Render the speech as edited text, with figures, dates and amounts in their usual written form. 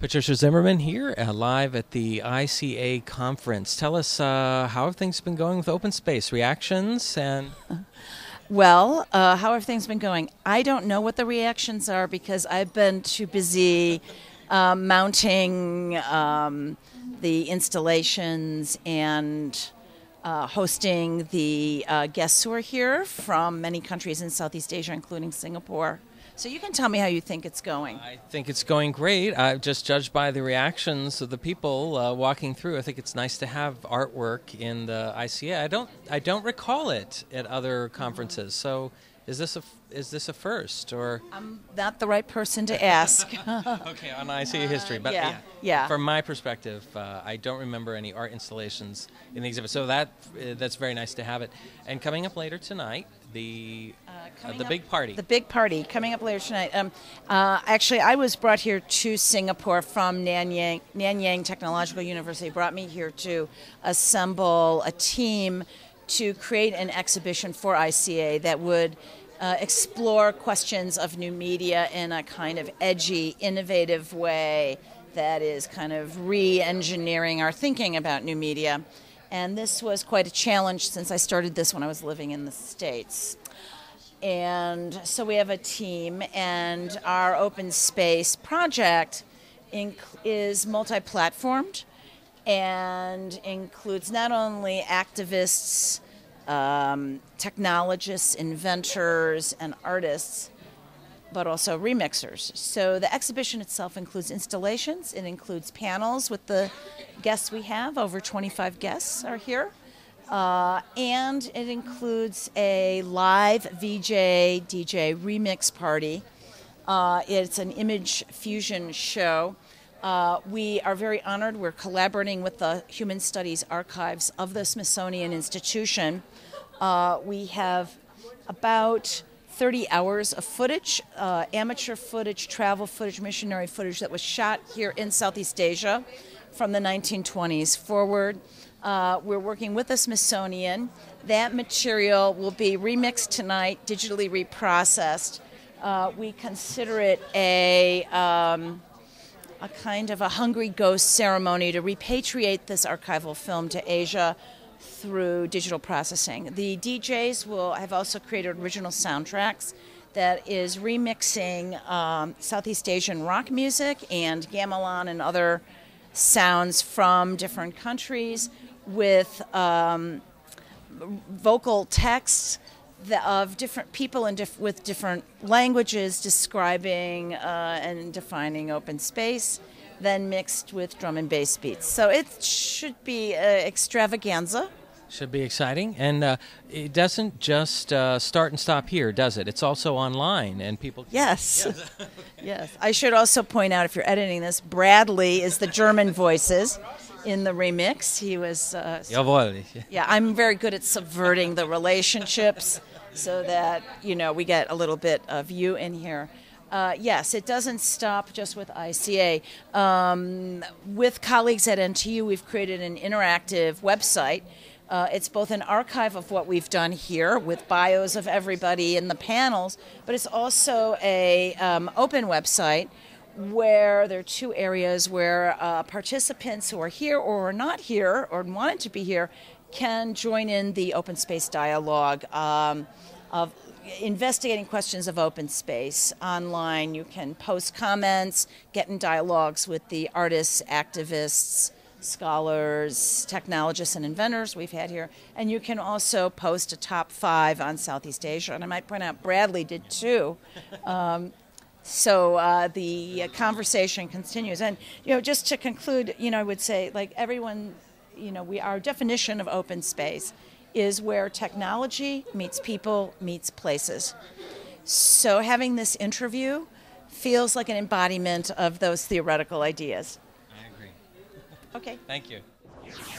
Patricia Zimmerman here, live at the ICA conference. Tell us, how have things been going with Open Space? Reactions and... Well, how have things been going? I don't know what the reactions are because I've been too busy mounting the installations and hosting the guests who are here from many countries in Southeast Asia, including Singapore. So you can tell me how you think it's going. I think it's going great. I've just judged by the reactions of the people walking through. I think it's nice to have artwork in the ICA. I don't recall it at other conferences. So is this a first, or? I'm not the right person to ask. Okay, on ICA history, but yeah. From my perspective, I don't remember any art installations in the exhibit. So that's very nice to have it. And coming up later tonight. The big party coming up later tonight. Actually, I was brought here to Singapore from Nanyang. Nanyang Technological University brought me here to assemble a team to create an exhibition for ICA that would explore questions of new media in a kind of edgy, innovative way that is kind of re-engineering our thinking about new media. And this was quite a challenge since I started this when I was living in the States. And so we have a team, and our Open Space project is multi-platformed and includes not only activists, technologists, inventors, and artists, but also remixers. So the exhibition itself includes installations, it includes panels with the guests we have, over 25 guests are here, and it includes a live VJ, DJ remix party. It's an image fusion show. We are very honored, we're collaborating with the Human Studies Archives of the Smithsonian Institution. We have about 30 hours of footage, amateur footage, travel footage, missionary footage that was shot here in Southeast Asia from the 1920s forward. We're working with the Smithsonian. That material will be remixed tonight, digitally reprocessed. We consider it a kind of a hungry ghost ceremony to repatriate this archival film to Asia through digital processing. The DJs will have also created original soundtracks that is remixing Southeast Asian rock music and gamelan and other sounds from different countries with vocal texts of different people and with different languages describing and defining open space, then mixed with drum and bass beats. So it should be an extravaganza. Should be exciting. And it doesn't just start and stop here, does it? It's also online and people... Yes. Yes. Yes. I should also point out, if you're editing this, Bradley is the German voices in the remix. He was... Jawohl. Yeah, I'm very good at subverting the relationships so that, you know, we get a little bit of you in here. Yes, it doesn't stop just with ICA. With colleagues at NTU, we've created an interactive website. It's both an archive of what we've done here with bios of everybody in the panels, but it's also a open website where there are two areas where participants who are here or are not here or wanted to be here can join in the open space dialogue of investigating questions of open space. Online, you can post comments, get in dialogues with the artists, activists, scholars, technologists, and inventors we've had here. And you can also post a top 5 on Southeast Asia. And I might point out Bradley did too. So the conversation continues. And, you know, just to conclude, you know, I would say, like, everyone, you know, our definition of open space is where technology meets people, meets places. So having this interview feels like an embodiment of those theoretical ideas. I agree. Okay. Thank you.